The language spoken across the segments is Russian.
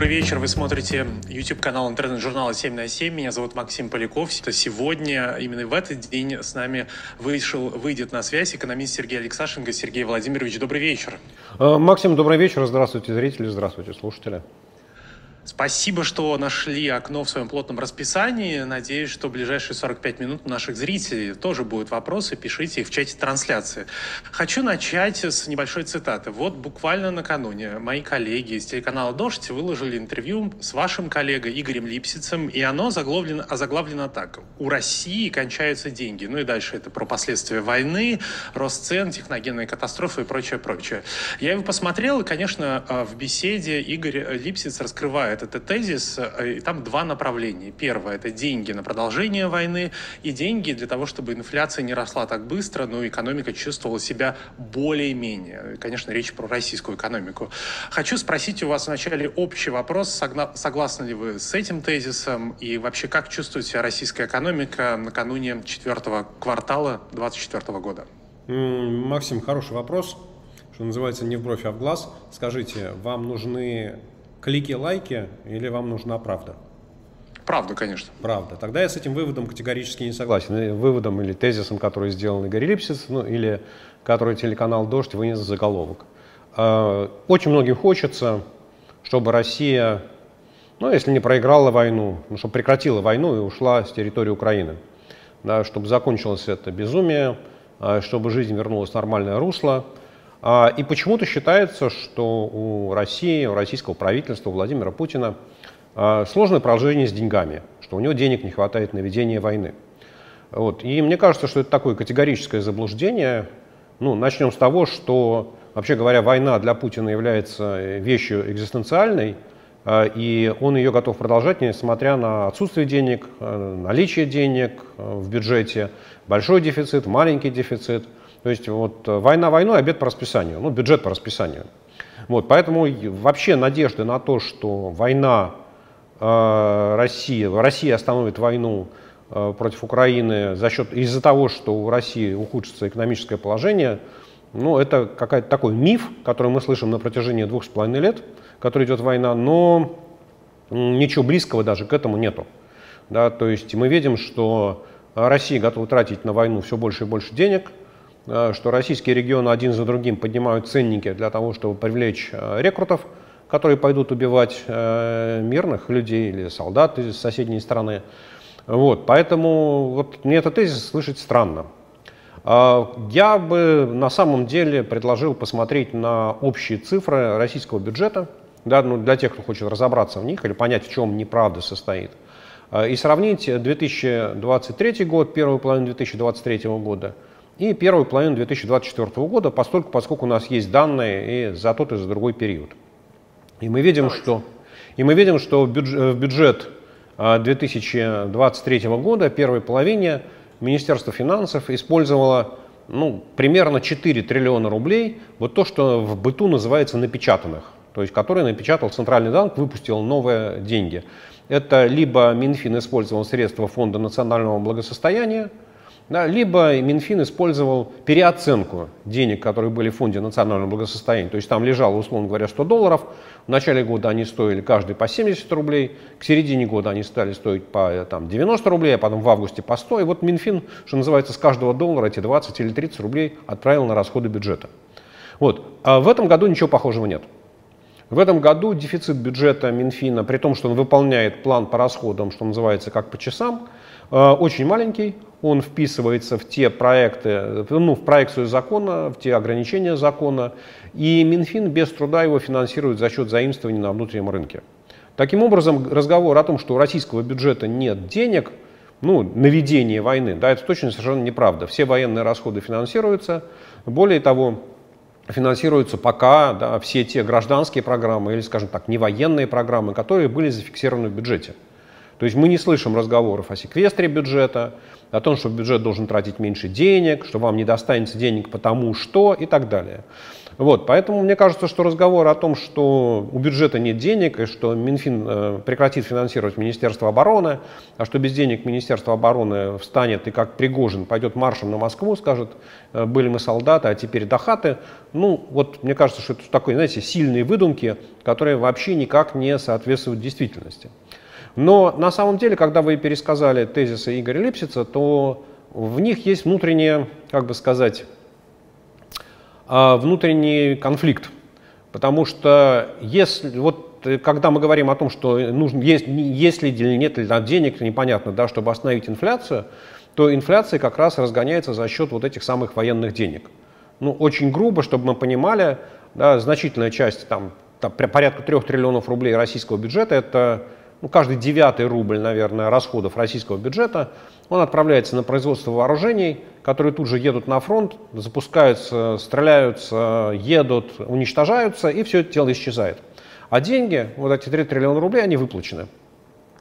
Добрый вечер. Вы смотрите YouTube-канал Интернет-журнала 7 на 7. Меня зовут Максим Поляков. Сегодня, именно в этот день, с нами выйдет на связь экономист Сергей Алексашенко. Сергей Владимирович, добрый вечер. Максим, добрый вечер. Здравствуйте, зрители. Здравствуйте, слушатели. Спасибо, что нашли окно в своем плотном расписании. Надеюсь, что в ближайшие 45 минут у наших зрителей тоже будут вопросы. Пишите их в чате трансляции. Хочу начать с небольшой цитаты. Вот буквально накануне мои коллеги из телеканала «Дождь» выложили интервью с вашим коллегой Игорем Липсицем, и оно озаглавлено так. «У России кончаются деньги». Ну и дальше это про последствия войны, рост цен, техногенные катастрофы и прочее. Я его посмотрел, и, конечно, в беседе Игорь Липсиц раскрывает этот тезис, и там два направления. Первое — это деньги на продолжение войны и деньги для того, чтобы инфляция не росла так быстро, но экономика чувствовала себя более-менее. Конечно, речь про российскую экономику. Хочу спросить у вас вначале общий вопрос. Согласны ли вы с этим тезисом? И вообще, как чувствует себя российская экономика накануне четвертого квартала 2024 года? Максим, хороший вопрос. Что называется, не в бровь, а в глаз. Скажите, вам нужны клики, лайки, или вам нужна правда? Правда, конечно. Правда. Тогда я с этим выводом категорически не согласен. Выводом или тезисом, который сделан Игорь Липсиц, или который телеканал «Дождь» вынес в заголовок. Очень многим хочется, чтобы Россия, если не проиграла войну, чтобы прекратила войну и ушла с территории Украины. Да, чтобы закончилось это безумие, чтобы жизнь вернулась в нормальное русло. И почему-то считается, что у России, у российского правительства, у Владимира Путина сложное положение с деньгами, что у него денег не хватает на ведение войны. Вот. И мне кажется, что это такое категорическое заблуждение. Начнем с того, что, вообще говоря, война для Путина является вещью экзистенциальной, и он ее готов продолжать, несмотря на отсутствие денег, наличие денег в бюджете, большой дефицит, маленький дефицит. То есть вот война войной, обед по расписанию, бюджет по расписанию. Вот, поэтому вообще надежды на то, что Россия остановит войну против Украины из-за того, что у России ухудшится экономическое положение, это какой-то такой миф, который мы слышим на протяжении 2,5 лет, который идет война, но ничего близкого даже к этому нету. Да, то есть мы видим, что Россия готова тратить на войну все больше и больше денег, что российские регионы один за другим поднимают ценники для того, чтобы привлечь рекрутов, которые пойдут убивать мирных людей или солдат из соседней страны. Вот, поэтому мне этот тезис слышать странно. Я бы на самом деле предложил посмотреть на общие цифры российского бюджета, да, для тех, кто хочет разобраться в них или понять, в чем неправда состоит, и сравнить 2023 год, первую половину 2023 года, и первую половину 2024 года, поскольку у нас есть данные и за тот, и за другой период. И мы видим, что в бюджет 2023 года, первой половине, Министерство финансов использовало примерно 4 триллиона рублей, вот то, что в быту называется напечатанных, то есть которые напечатал Центральный банк, выпустил новые деньги. Это либо Минфин использовал средства Фонда национального благосостояния, да, либо Минфин использовал переоценку денег, которые были в Фонде национального благосостояния. То есть там лежало, условно говоря, $100. В начале года они стоили каждый по 70 рублей. К середине года они стали стоить по 90 рублей, а потом в августе по 100. И вот Минфин, что называется, с каждого $1 эти 20 или 30 рублей отправил на расходы бюджета. Вот. А в этом году ничего похожего нет. В этом году дефицит бюджета Минфина, при том, что он выполняет план по расходам, что называется, как по часам, очень маленький. Он вписывается в те проекты, в проекцию закона, в те ограничения закона, и Минфин без труда его финансирует за счет заимствований на внутреннем рынке. Таким образом, разговор о том, что у российского бюджета нет денег, на ведение войны, да, это точно совершенно неправда. Все военные расходы финансируются, более того, финансируются пока, да, все те гражданские программы или, скажем так, невоенные программы, которые были зафиксированы в бюджете. То есть мы не слышим разговоров о секвестре бюджета, о том, что бюджет должен тратить меньше денег, что вам не достанется денег потому что и так далее. Вот, поэтому мне кажется, что разговор о том, что у бюджета нет денег и что Минфин прекратит финансировать Министерство обороны, а что без денег Министерство обороны встанет и как Пригожин пойдет маршем на Москву, скажет, были мы солдаты, а теперь дахаты, ну вот мне кажется, что это такой, знаете, сильные выдумки, которые вообще никак не соответствуют действительности. Но на самом деле, когда вы пересказали тезисы Игоря Липсица, то в них есть внутреннее, как бы сказать, внутренний конфликт, потому что если, вот, когда мы говорим о том, что нужно, есть ли или нет ли денег, непонятно, да, чтобы остановить инфляцию, то инфляция как раз разгоняется за счет вот этих самых военных денег. Ну, очень грубо, чтобы мы понимали, да, значительная часть, там порядка 3 триллионов рублей российского бюджета, это ну, каждый 9-й рубль, наверное, расходов российского бюджета, он отправляется на производство вооружений, которые тут же едут на фронт, запускаются, стреляются, едут, уничтожаются, и все это дело исчезает. А деньги, вот эти 3 триллиона рублей, они выплачены.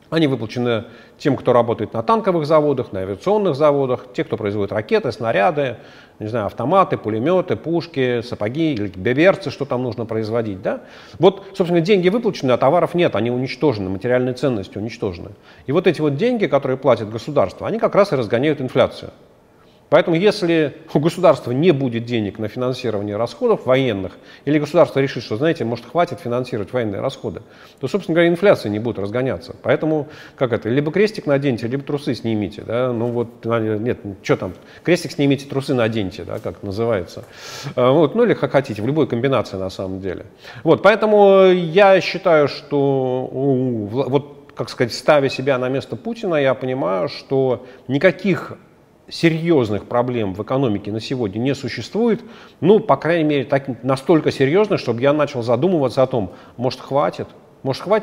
Они выплачены тем, кто работает на танковых заводах, на авиационных заводах, те, кто производит ракеты, снаряды, не знаю, автоматы, пулеметы, пушки, сапоги, или берцы, что там нужно производить. Да? Вот, собственно, деньги выплачены, а товаров нет, они уничтожены, материальные ценности уничтожены. И вот эти вот деньги, которые платит государство, они как раз и разгоняют инфляцию. Поэтому если у государства не будет денег на финансирование расходов военных, или государство решит, что, знаете, может, хватит финансировать военные расходы, то, собственно говоря, инфляция не будет разгоняться. Поэтому, как это, либо крестик наденьте, либо трусы снимите. Да? Ну вот, нет, что там, крестик снимите, трусы наденьте, да, как называется. Вот, ну или как хотите, в любой комбинации на самом деле. Вот, поэтому я считаю, что вот, как сказать, ставя себя на место Путина, я понимаю, что никаких серьезных проблем в экономике на сегодня не существует, ну, по крайней мере, так, настолько серьезных, чтобы я начал задумываться о том, может хватит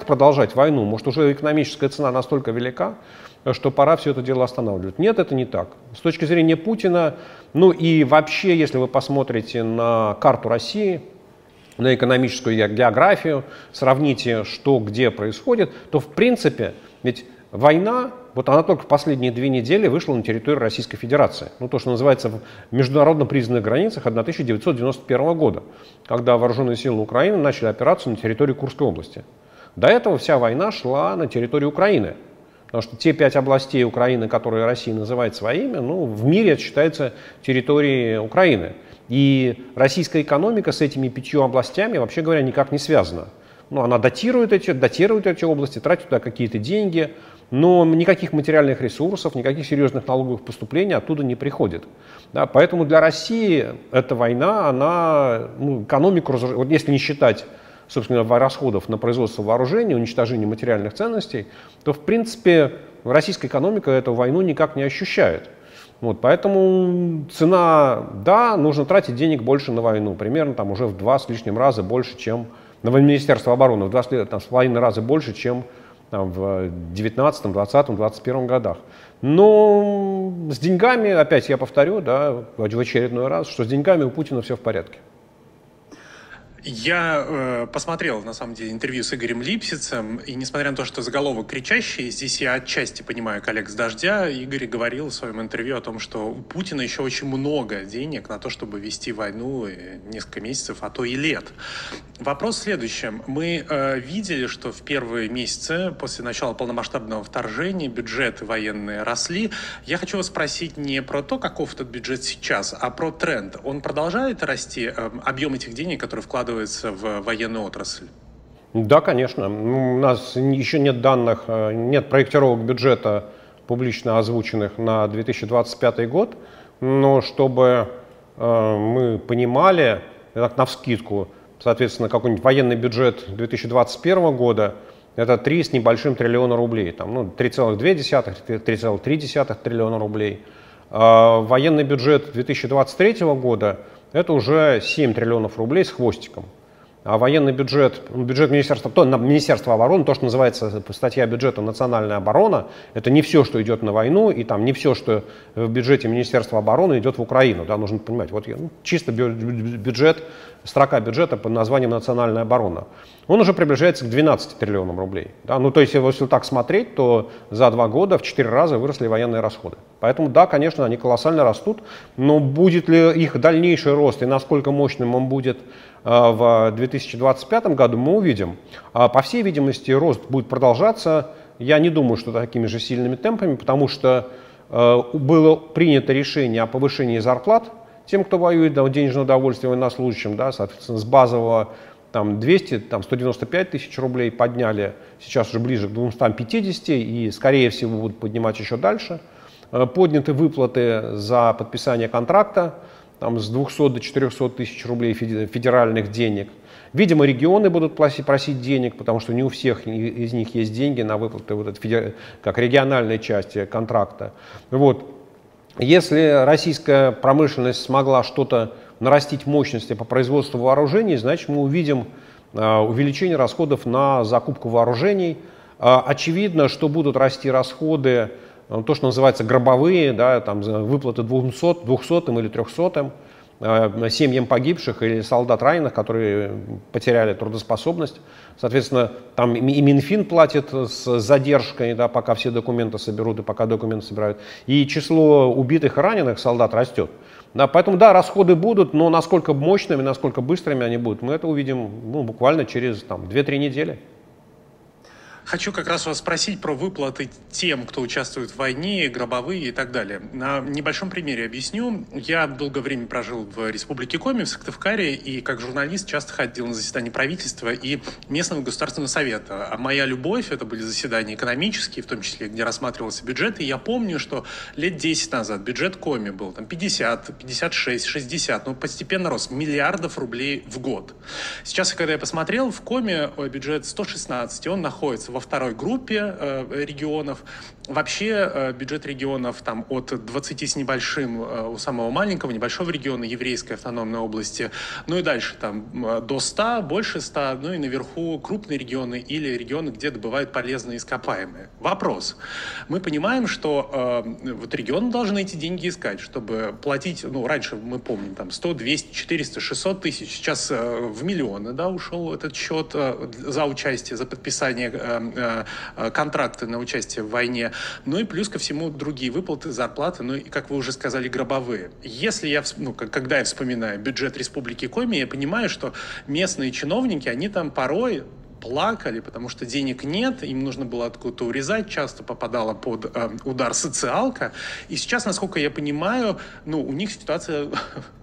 продолжать войну, может уже экономическая цена настолько велика, что пора все это дело останавливать. Нет, это не так. С точки зрения Путина, ну и вообще, если вы посмотрите на карту России, на экономическую географию, сравните, что где происходит, то в принципе, ведь война, вот она только в последние 2 недели вышла на территорию Российской Федерации. Ну, то, что называется в международно признанных границах 1991 года, когда вооруженные силы Украины начали операцию на территории Курской области. До этого вся война шла на территории Украины. Потому что те 5 областей Украины, которые Россия называет своими, ну, в мире это считается территорией Украины. И российская экономика с этими 5 областями, вообще говоря, никак не связана. Ну, она датирует эти области, тратит туда какие-то деньги, но никаких материальных ресурсов, никаких серьезных налоговых поступлений оттуда не приходит. Да, поэтому для России эта война, она, ну, экономику, вот если не считать, собственно, расходов на производство вооружений, уничтожение материальных ценностей, то, в принципе, российская экономика эту войну никак не ощущает. Вот, поэтому цена, да, нужно тратить денег больше на войну, примерно там уже в 2 с лишним раза больше, чем в Министерство обороны, в 2,5 раза больше, чем там, в 19, 20, 21 годах. Но с деньгами, опять я повторю, да, в очередной раз, что с деньгами у Путина все в порядке. Я посмотрел, на самом деле, интервью с Игорем Липсицем, и несмотря на то, что заголовок кричащий, здесь я отчасти понимаю коллег с «Дождя», Игорь говорил в своем интервью о том, что у Путина еще очень много денег на то, чтобы вести войну несколько месяцев, а то и лет. Вопрос в следующем. Мы видели, что в первые месяцы после начала полномасштабного вторжения бюджеты военные росли. Я хочу вас спросить не про то, каков этот бюджет сейчас, а про тренд. Он продолжает расти, объем этих денег, которые вкладывают в военную отрасль? Да, конечно. У нас еще нет данных, нет проектировок бюджета, публично озвученных на 2025 год, но чтобы мы понимали, так навскидку, соответственно, какой-нибудь военный бюджет 2021 года, это 3 с небольшим триллиона рублей, там, ну, 3,2, 3,3 триллиона рублей. А военный бюджет 2023 года это уже 7 триллионов рублей с хвостиком. военный бюджет, бюджет Министерства обороны, то, что называется статья бюджета «Национальная оборона», это не все, что идет на войну, и там не все, что в бюджете Министерства обороны идет в Украину. Да, нужно понимать, вот чисто бюджет, строка бюджета под названием «Национальная оборона». Он уже приближается к 12 триллионам рублей. Да? Ну, то есть, если так смотреть, то за 2 года в 4 раза выросли военные расходы. Поэтому, да, конечно, они колоссально растут, но будет ли их дальнейший рост и насколько мощным он будет в 2025 году, мы увидим. По всей видимости, рост будет продолжаться. Я не думаю, что такими же сильными темпами, потому что было принято решение о повышении зарплат тем, кто воюет, денежное удовольствие военнослужащим, да, соответственно, с базового 195 тысяч рублей подняли, сейчас уже ближе к 250, и, скорее всего, будут поднимать еще дальше. Подняты выплаты за подписание контракта, с 200 до 400 тысяч рублей федеральных денег. Видимо, регионы будут просить денег, потому что не у всех из них есть деньги на выплаты вот этой, как региональной части контракта. Вот. Если российская промышленность смогла что-то нарастить мощности по производству вооружений, значит, мы увидим увеличение расходов на закупку вооружений. Очевидно, что будут расти расходы, то, что называется гробовые, да, там, выплаты 200-м или 300-м семьям погибших или солдат раненых, которые потеряли трудоспособность. Соответственно, там и Минфин платит с задержкой, да, пока все документы соберут и пока документы собирают. И число убитых и раненых солдат растет. Да, поэтому, да, расходы будут, но насколько мощными, насколько быстрыми они будут, мы это увидим, ну, буквально через 2-3 недели. Хочу как раз вас спросить про выплаты тем, кто участвует в войне, гробовые и так далее. На небольшом примере объясню. Я долгое время прожил в Республике Коми, в Сыктывкаре, и как журналист часто ходил на заседания правительства и местного государственного совета. А моя любовь — это были заседания экономические, в том числе, где рассматривался бюджет. И я помню, что лет 10 назад бюджет Коми был там 50, 56, 60, но постепенно рос миллиардов рублей в год. Сейчас, когда я посмотрел, в Коми бюджет 116, он находится во второй группе регионов. Вообще бюджет регионов там от 20 с небольшим у самого маленького, небольшого региона Еврейской автономной области, ну и дальше там до 100, больше 100, ну и наверху крупные регионы или регионы, где добывают полезные ископаемые. Вопрос. Мы понимаем, что вот регионы должны эти деньги искать, чтобы платить, ну раньше мы помним там 100, 200, 400, 600 тысяч, сейчас в миллионы, да, ушел этот счет за участие, за подписание контракты на участие в войне, ну и плюс ко всему другие выплаты, зарплаты, ну и, как вы уже сказали, гробовые. Если я, ну, когда я вспоминаю бюджет Республики Коми, я понимаю, что местные чиновники, они там порой плакали, потому что денег нет, им нужно было откуда-то урезать, часто попадала под удар социалка. И сейчас, насколько я понимаю, ну, у них ситуация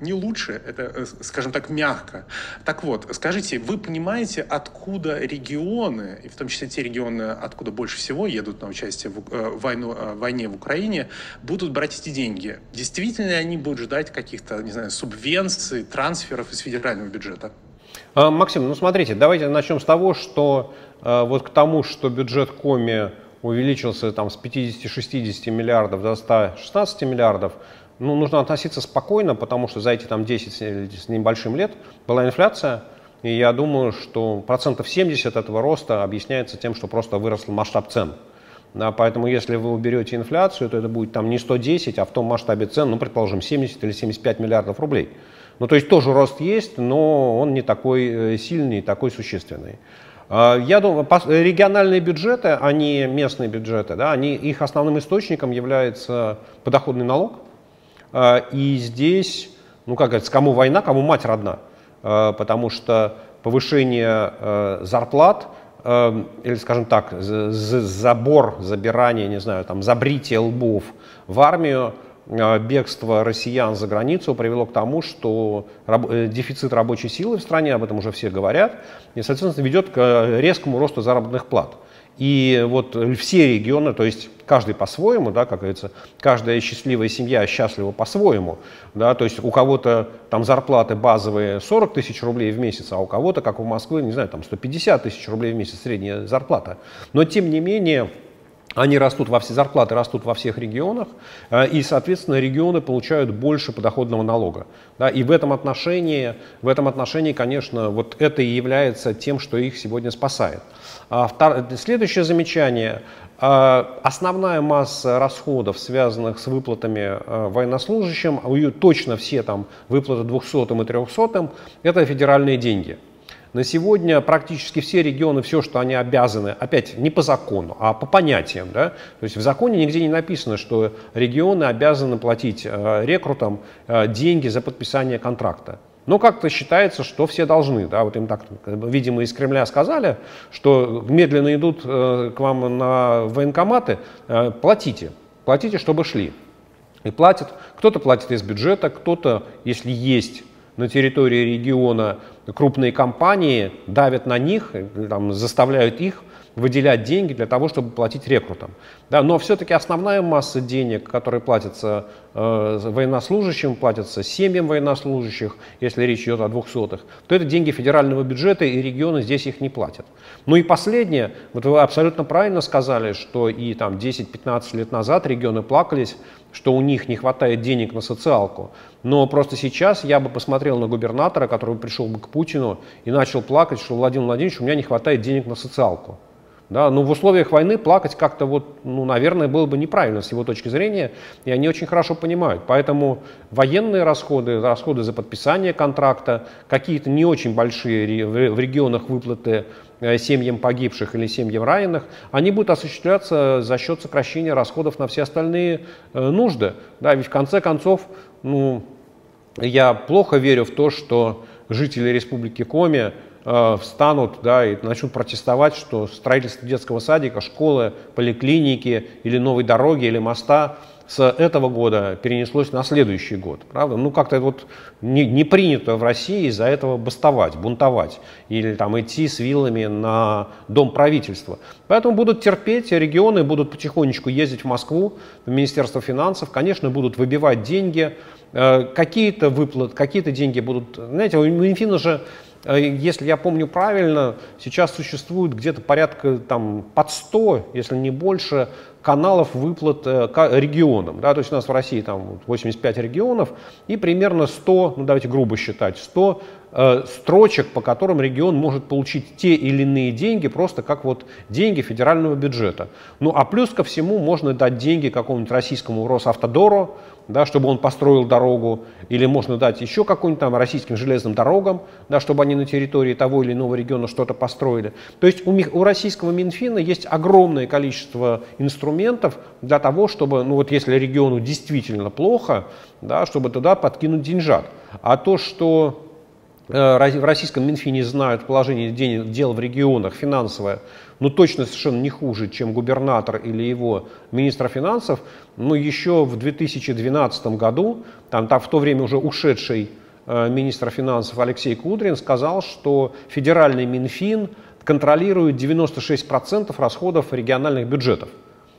не лучше, это, скажем так, мягко. Так вот, скажите, вы понимаете, откуда регионы, и в том числе те регионы, откуда больше всего едут на участие в войне в Украине, будут брать эти деньги? Действительно ли они будут ждать каких-то, не знаю, субвенций, трансферов из федерального бюджета? Максим, ну смотрите, давайте начнем с того, что вот к тому, что бюджет Коми увеличился с 50-60 миллиардов до 116 миллиардов, ну, нужно относиться спокойно, потому что за эти 10 с небольшим лет была инфляция, и я думаю, что 70% этого роста объясняется тем, что просто вырос масштаб цен. Да, поэтому если вы уберете инфляцию, то это будет не 110, а в том масштабе цен, ну, предположим, 70 или 75 миллиардов рублей. Ну, то есть тоже рост есть, но он не такой сильный, не такой существенный. Я думаю, региональные бюджеты, а не местные бюджеты, да, их основным источником является подоходный налог. И здесь, ну, как говорится, кому война, кому мать родна. Потому что повышение зарплат, или, скажем так, забирание, не знаю, забритие лбов в армию, бегство россиян за границу привело к тому, что дефицит рабочей силы в стране, об этом уже все говорят, и, соответственно, ведет к резкому росту заработных плат. И вот все регионы, то есть каждый по-своему, да, как говорится, каждая счастливая семья счастлива по-своему. Да, то есть у кого-то зарплаты базовые 40 тысяч рублей в месяц, а у кого-то, как у Москвы, не знаю, 150 тысяч рублей в месяц средняя зарплата. Но тем не менее Они растут во все зарплаты, растут во всех регионах, и, соответственно, регионы получают больше подоходного налога. Да, и в этом отношении, конечно, вот это и является тем, что их сегодня спасает. Следующее замечание. Основная масса расходов, связанных с выплатами военнослужащим, точно все там выплаты 200 и 300, это федеральные деньги. На сегодня практически все регионы, все, что они обязаны, опять не по закону, а по понятиям, да? То есть в законе нигде не написано, что регионы обязаны платить рекрутам деньги за подписание контракта. Но как-то считается, что все должны. Да? Вот им так, видимо, из Кремля сказали, что медленно идут к вам на военкоматы, платите, чтобы шли. И платят, кто-то платит из бюджета, кто-то, если есть на территории региона крупные компании, давят на них, там, заставляют их выделять деньги для того, чтобы платить рекрутам. Да, но все-таки основная масса денег, которые платятся военнослужащим, платятся семьям военнослужащих, если речь идет о 200-х, то это деньги федерального бюджета, и регионы здесь их не платят. Ну и последнее, вот вы абсолютно правильно сказали, что и там 10-15 лет назад регионы плакались, что у них не хватает денег на социалку. Но просто сейчас я бы посмотрел на губернатора, который пришел бы к Путину и начал плакать, что Владимир Владимирович, у меня не хватает денег на социалку. Да, но в условиях войны плакать как-то, вот, ну, наверное, было бы неправильно с его точки зрения, и они очень хорошо понимают. Поэтому военные расходы, расходы за подписание контракта, какие-то не очень большие в регионах выплаты семьям погибших или семьям раненых, они будут осуществляться за счет сокращения расходов на все остальные нужды. Да, ведь в конце концов, ну, я плохо верю в то, что жители Республики Коми встанут, да, и начнут протестовать, что строительство детского садика, школы, поликлиники или новой дороги, или моста с этого года перенеслось на следующий год. Правда? Ну, как-то вот не принято в России из-за этого бастовать, бунтовать или там идти с вилами на дом правительства. Поэтому будут терпеть, регионы будут потихонечку ездить в Москву, в Министерство финансов, конечно, будут выбивать деньги, какие-то выплаты, какие-то деньги будут... Знаете, у Минфина же, если я помню правильно, сейчас существует где-то порядка там, под 100, если не больше, каналов выплат регионам. Да? То есть у нас в России там, 85 регионов и примерно 100, ну давайте грубо считать, 100 строчек, по которым регион может получить те или иные деньги, просто как вот деньги федерального бюджета. Ну а плюс ко всему можно дать деньги какому-нибудь российскому Росавтодору, да, чтобы он построил дорогу, или можно дать еще каким-нибудь там российским железным дорогам, да, чтобы они на территории того или иного региона что-то построили. То есть у российского Минфина есть огромное количество инструментов для того, чтобы, ну вот если региону действительно плохо, да, чтобы туда подкинуть деньжат. А то, что в российском Минфине знают положение дел в регионах финансовое, ну точно совершенно не хуже, чем губернатор или его министр финансов, но еще в 2012 году, там в то время уже ушедший министр финансов Алексей Кудрин сказал, что федеральный Минфин контролирует 96% расходов региональных бюджетов.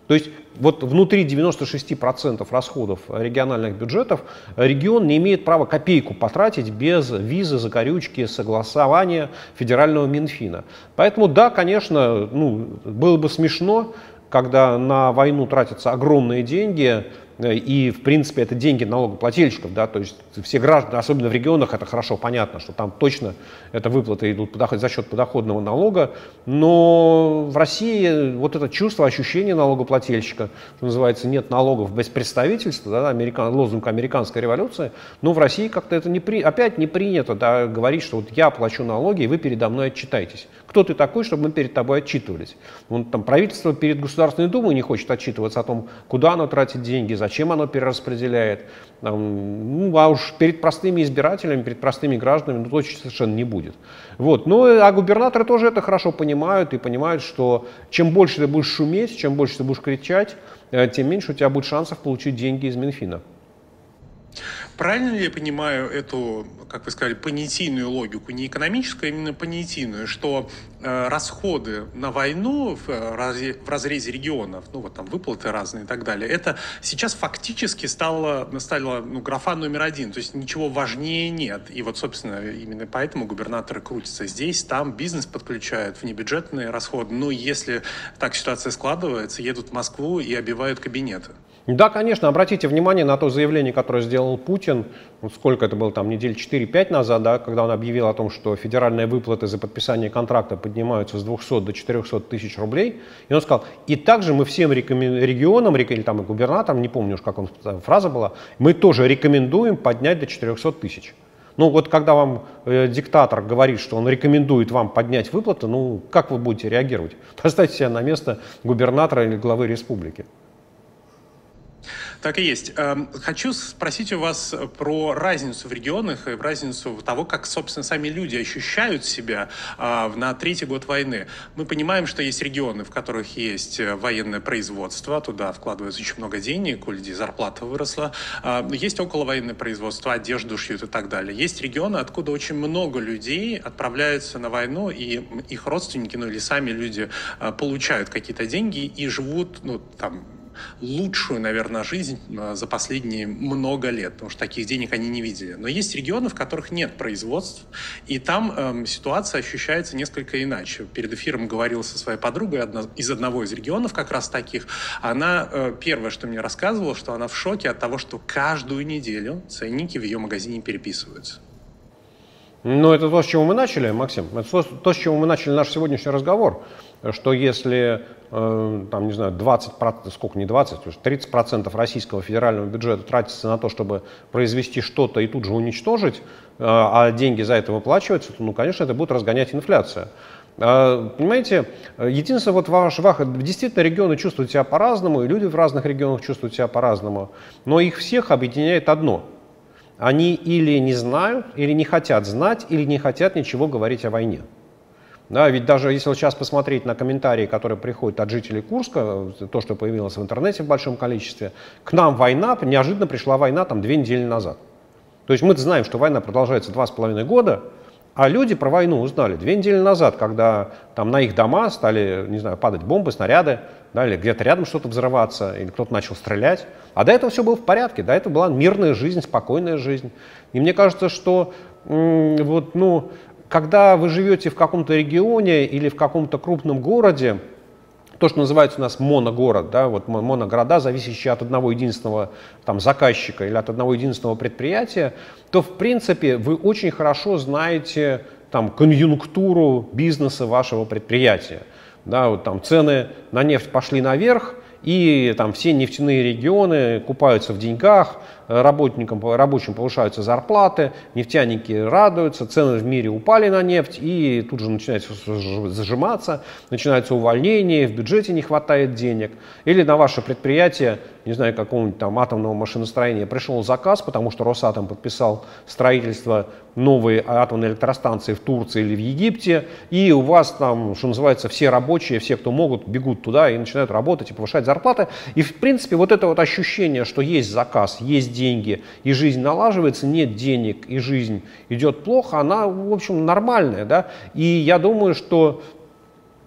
То есть вот внутри 96% расходов региональных бюджетов регион не имеет права копейку потратить без визы, закорючки, согласования федерального Минфина. Поэтому да, конечно, ну, было бы смешно, когда на войну тратятся огромные деньги, и, в принципе, это деньги налогоплательщиков, да, то есть все граждане, особенно в регионах, это хорошо понятно, что там точно это выплаты идут за счет подоходного налога, но в России вот это чувство, ощущение налогоплательщика, что называется, нет налогов без представительства, да, лозунг американской революции, но в России как-то это опять не принято, да, говорить, что вот я плачу налоги, и вы передо мной отчитайтесь. Кто ты такой, чтобы мы перед тобой отчитывались? Вон, там, правительство перед Государственной Думой не хочет отчитываться о том, куда оно тратит деньги, зачем оно перераспределяет, ну, а уж перед простыми избирателями, перед простыми гражданами, ну, точно совершенно не будет. Вот. Ну, а губернаторы тоже это хорошо понимают и понимают, что чем больше ты будешь шуметь, чем больше ты будешь кричать, тем меньше у тебя будет шансов получить деньги из Минфина. Правильно ли я понимаю эту, как вы сказали, понятийную логику, не экономическую, а именно понятийную, что расходы на войну в разрезе регионов, ну вот там выплаты разные и так далее, это сейчас фактически стало графа номер один, то есть ничего важнее нет. И вот, собственно, именно поэтому губернаторы крутятся здесь, там, бизнес подключают, внебюджетные расходы. Ну, если так ситуация складывается, едут в Москву и обивают кабинеты. Да, конечно, обратите внимание на то заявление, которое сделал Путин, сколько это было, там, недель 4-5 назад, да, когда он объявил о том, что федеральные выплаты за подписание контракта поднимаются с 200 до 400 тысяч рублей. И он сказал, и также мы всем регионам, или там и губернаторам, не помню уж, как он, там, фраза была, мы тоже рекомендуем поднять до 400 тысяч. Ну вот когда вам диктатор говорит, что он рекомендует вам поднять выплаты, ну как вы будете реагировать? Поставьте себя на место губернатора или главы республики. Так и есть. Хочу спросить у вас про разницу в регионах и разницу того, как, собственно, сами люди ощущают себя на третий год войны. Мы понимаем, что есть регионы, в которых есть военное производство, туда вкладывается очень много денег, у людей зарплата выросла. Есть околовоенное производство, одежду шьют и так далее. Есть регионы, откуда очень много людей отправляются на войну, и их родственники, ну или сами люди получают какие-то деньги и живут, ну, там, лучшую, наверное, жизнь за последние много лет, потому что таких денег они не видели. Но есть регионы, в которых нет производств, и там ситуация ощущается несколько иначе. Перед эфиром говорил со своей подругой из одного из регионов, как раз таких. Она первое, что мне рассказывала, что она в шоке от того, что каждую неделю ценники в ее магазине переписываются. Ну, это то, с чего мы начали, Максим. Это то, с чего мы начали наш сегодняшний разговор. Что если, там, не знаю, 20%, сколько, не 20, 30% российского федерального бюджета тратится на то, чтобы произвести что-то и тут же уничтожить, а деньги за это выплачиваются, то, ну, конечно, это будет разгонять инфляция. Понимаете, единственное, вот действительно регионы чувствуют себя по-разному, и люди в разных регионах чувствуют себя по-разному, но их всех объединяет одно. Они или не знают, или не хотят знать, или не хотят ничего говорить о войне. Да, ведь даже если сейчас посмотреть на комментарии, которые приходят от жителей Курска, то, что появилось в интернете в большом количестве, к нам война, неожиданно пришла война там 2 недели назад. То есть мы знаем, что война продолжается 2,5 года, а люди про войну узнали 2 недели назад, когда там на их дома стали, не знаю, падать бомбы, снаряды, да, или где-то рядом что-то взрываться, или кто-то начал стрелять. А до этого все было в порядке, до этого была мирная жизнь, спокойная жизнь. И мне кажется, что когда вы живете в каком-то регионе или в каком-то крупном городе, то, что называется у нас моногород, да, вот моногорода, зависящие от одного единственного там, заказчика или от одного единственного предприятия, то, в принципе, вы очень хорошо знаете там, конъюнктуру бизнеса вашего предприятия. Да, вот, там, цены на нефть пошли наверх, и там, все нефтяные регионы купаются в деньгах, рабочим повышаются зарплаты, нефтяники радуются, цены в мире упали на нефть, и тут же начинается зажиматься, начинается увольнение, в бюджете не хватает денег. Или на ваше предприятие, не знаю, какого-нибудь там атомного машиностроения пришел заказ, потому что Росатом подписал строительство новой атомной электростанции в Турции или в Египте, и у вас там, что называется, все рабочие, все, кто могут, бегут туда и начинают работать и повышать зарплаты. И, в принципе, вот это вот ощущение, что есть заказ, есть деньги, и жизнь налаживается, нет денег, и жизнь идет плохо, она, в общем, нормальная, да, и я думаю, что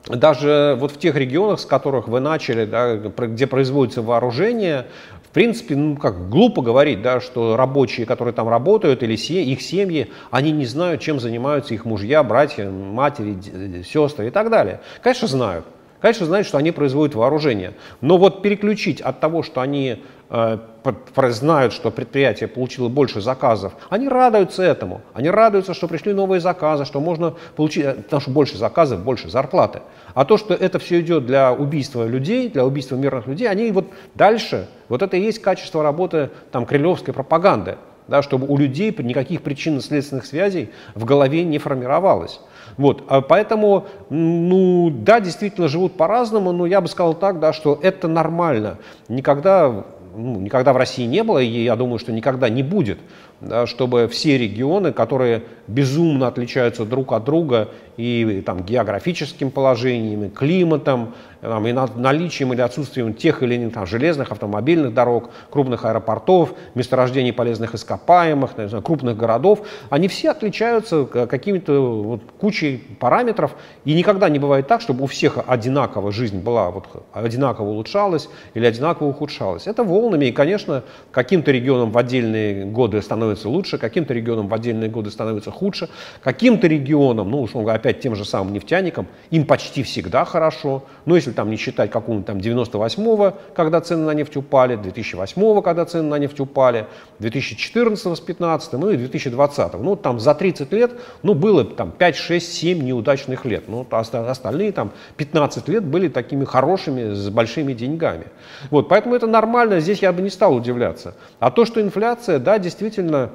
даже вот в тех регионах, с которых вы начали, да, где производится вооружение, в принципе, ну, как глупо говорить, да, что рабочие, которые там работают, или их семьи, они не знают, чем занимаются их мужья, братья, матери, сестры и так далее. Конечно, знают. Конечно, знают, что они производят вооружение. Но вот переключить от того, что они знают, что предприятие получило больше заказов, они радуются этому. Они радуются, что пришли новые заказы, что можно получить, потому что больше заказов, больше зарплаты. А то, что это все идет для убийства людей, для убийства мирных людей, они вот дальше, вот это и есть качество работы там, кремлевской пропаганды. Да, чтобы у людей никаких причинно-следственных связей в голове не формировалось. Вот. Поэтому, ну да, действительно живут по-разному, но я бы сказал так, да, что это нормально. Никогда в России не было, и я думаю, что никогда не будет да, чтобы все регионы, которые безумно отличаются друг от друга и там, географическим положением, и климатом, и наличием или отсутствием тех или иных там, железных, автомобильных дорог, крупных аэропортов, месторождений полезных ископаемых, крупных городов, они все отличаются какими-то вот, кучей параметров, и никогда не бывает так, чтобы у всех одинаково жизнь была, вот, одинаково улучшалась или одинаково ухудшалась. Это волнами, и, конечно, каким-то регионам в отдельные годы становится лучше, каким-то регионам в отдельные годы становится худше, каким-то регионам, ну, условно говоря, опять тем же самым нефтяникам, им почти всегда хорошо, но если там не считать какого-нибудь там 98-го, когда цены на нефть упали, 2008-го, когда цены на нефть упали, 2014-го с 15-м, ну и 2020-го. Ну, там за 30 лет, ну, было там 5, 6, 7 неудачных лет, ну, остальные там 15 лет были такими хорошими, с большими деньгами. Вот, поэтому это нормально, здесь я бы не стал удивляться. А то, что инфляция, да, действительно,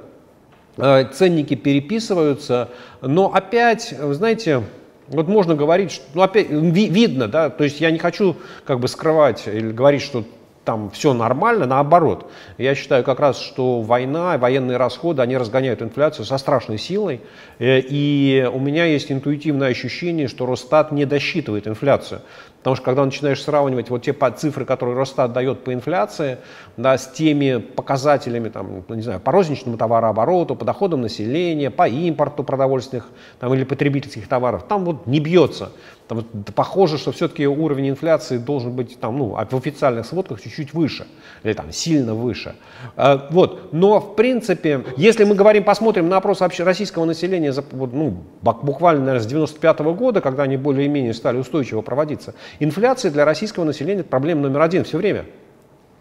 ценники переписываются, но опять, вы знаете, вот можно говорить, что, ну, опять, видно, да, то есть я не хочу как бы скрывать или говорить, что там все нормально, наоборот. Я считаю как раз, что война, военные расходы, они разгоняют инфляцию со страшной силой. И у меня есть интуитивное ощущение, что Росстат не досчитывает инфляцию. Потому что когда начинаешь сравнивать вот те цифры, которые Росстат дает по инфляции, да, с теми показателями там, не знаю, по розничному товарообороту, по доходам населения, по импорту продовольственных там, или потребительских товаров, там вот не бьется. Там, вот, похоже, что все-таки уровень инфляции должен быть там, ну, в официальных сводках чуть-чуть выше или там, сильно выше. Вот. Но в принципе, если мы говорим, посмотрим на опрос российского населения за, вот, ну, буквально, наверное, с 1995-го года, когда они более-менее стали устойчиво проводиться, инфляция для российского населения проблема номер один все время.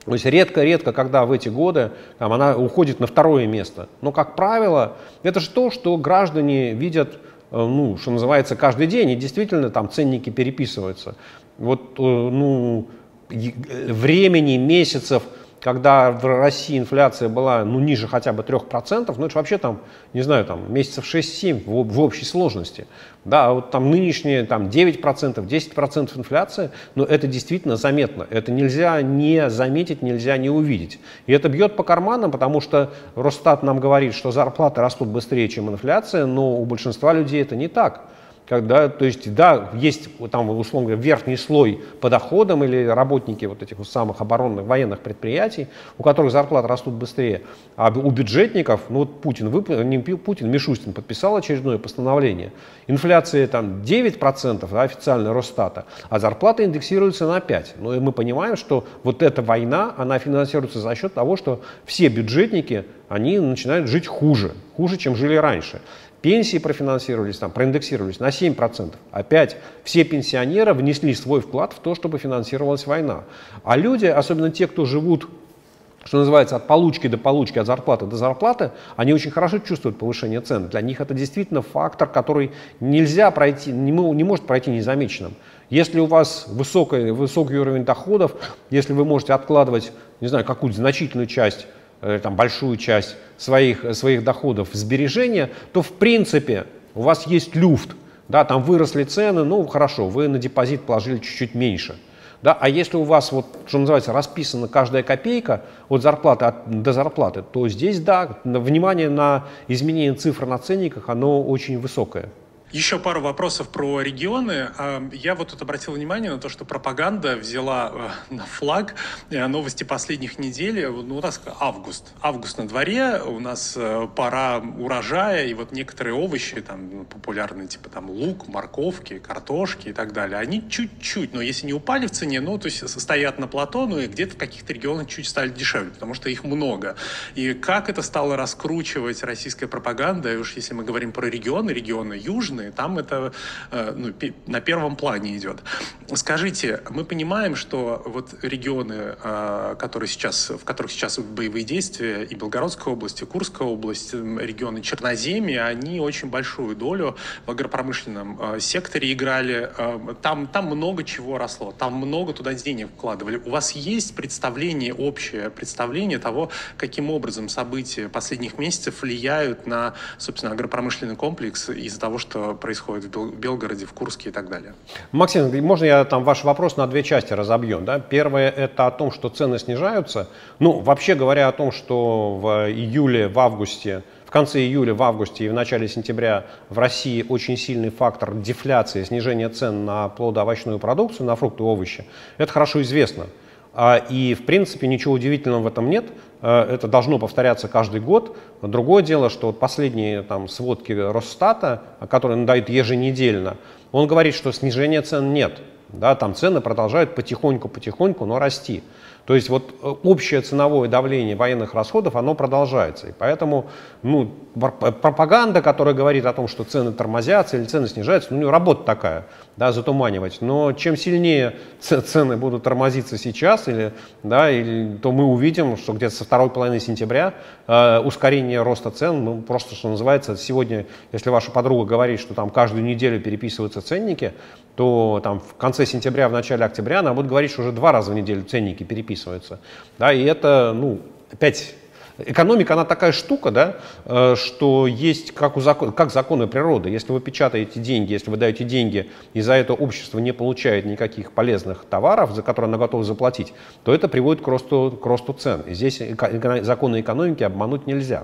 То есть редко-редко, когда в эти годы там, она уходит на второе место. Но, как правило, это же то, что граждане видят, ну, что называется, каждый день. И действительно там ценники переписываются. Вот, ну, времени, месяцев, когда в России инфляция была, ну, ниже хотя бы 3%, ну, это вообще там, не знаю, там, месяцев 6-7 в общей сложности. Да, а вот там нынешние там, 9%, 10% инфляции, ну, это действительно заметно. Это нельзя не заметить, нельзя не увидеть. И это бьет по карманам, потому что Росстат нам говорит, что зарплаты растут быстрее, чем инфляция, но у большинства людей это не так. Когда, то есть, да, есть там, условно говоря, верхний слой по доходам или работники вот этих самых оборонных военных предприятий, у которых зарплаты растут быстрее, а у бюджетников, ну вот Мишустин подписал очередное постановление, инфляция там 9%, да, официально Росстата, а зарплаты индексируются на 5%. Ну, и мы понимаем, что вот эта война, она финансируется за счет того, что все бюджетники, они начинают жить хуже, чем жили раньше. Пенсии профинансировались, там, проиндексировались на 7%. Опять все пенсионеры внесли свой вклад в то, чтобы финансировалась война. А люди, особенно те, кто живут, что называется, от получки до получки, от зарплаты до зарплаты, они очень хорошо чувствуют повышение цен. Для них это действительно фактор, который нельзя пройти, не может пройти незамеченным. Если у вас высокий уровень доходов, если вы можете откладывать, не знаю, какую-то значительную часть, там, большую часть своих доходов в сбережения, то в принципе у вас есть люфт, да, там выросли цены, ну хорошо, вы на депозит положили чуть-чуть меньше, да, а если у вас, вот, что называется, расписана каждая копейка от зарплаты до зарплаты, то здесь, да, внимание на изменение цифр на ценниках, оно очень высокое. Еще пару вопросов про регионы. Я вот тут обратил внимание на то, что пропаганда взяла на флаг новости последних недель. Ну, у нас август. Август на дворе, у нас пора урожая, и вот некоторые овощи, там, популярные, типа там лук, морковки, картошки и так далее, они чуть-чуть, но если не упали в цене, ну, то есть стоят на плато, ну, и где-то в каких-то регионах чуть стали дешевле, потому что их много. И как это стало раскручивать российская пропаганда, и уж если мы говорим про регионы южные, там это, ну, на первом плане идет. Скажите, мы понимаем, что вот регионы, в которых сейчас боевые действия, и Белгородская область, и Курская область, регионы Черноземья, они очень большую долю в агропромышленном секторе играли. Там много чего росло, там много туда денег вкладывали. У вас есть представление, общее представление того, каким образом события последних месяцев влияют на, собственно, агропромышленный комплекс из-за того, что происходит в Белгороде, в Курске и так далее. Максим, можно я там ваш вопрос на две части разобью? Да? Первое – это о том, что цены снижаются. Ну, вообще говоря о том, что в июле, в августе, в конце июля, в августе и в начале сентября в России очень сильный фактор дефляции, снижения цен на плодоовощную продукцию, на фрукты и овощи. Это хорошо известно. И, в принципе, ничего удивительного в этом нет. Это должно повторяться каждый год. Другое дело, что последние там сводки Росстата, которые он дает еженедельно, он говорит, что снижения цен нет. Да, там цены продолжают потихоньку-потихоньку, но расти. То есть вот общее ценовое давление военных расходов, оно продолжается. И поэтому ну, пропаганда, которая говорит о том, что цены тормозятся или цены снижаются, ну, у нее работа такая, да, затуманивать. Но чем сильнее цены будут тормозиться сейчас, то мы увидим, что где-то со второй половины сентября ускорение роста цен, ну, просто, что называется, сегодня, если ваша подруга говорит, что там каждую неделю переписываются ценники, то там в конце сентября, в начале октября она будет говорить, что уже 2 раза в неделю ценники переписываются. Да, и это, ну, опять, экономика, она такая штука, да, что есть как законы природы. Если вы печатаете деньги, если вы даете деньги, и за это общество не получает никаких полезных товаров, за которые оно готово заплатить, то это приводит к росту цен. И здесь законы экономики обмануть нельзя.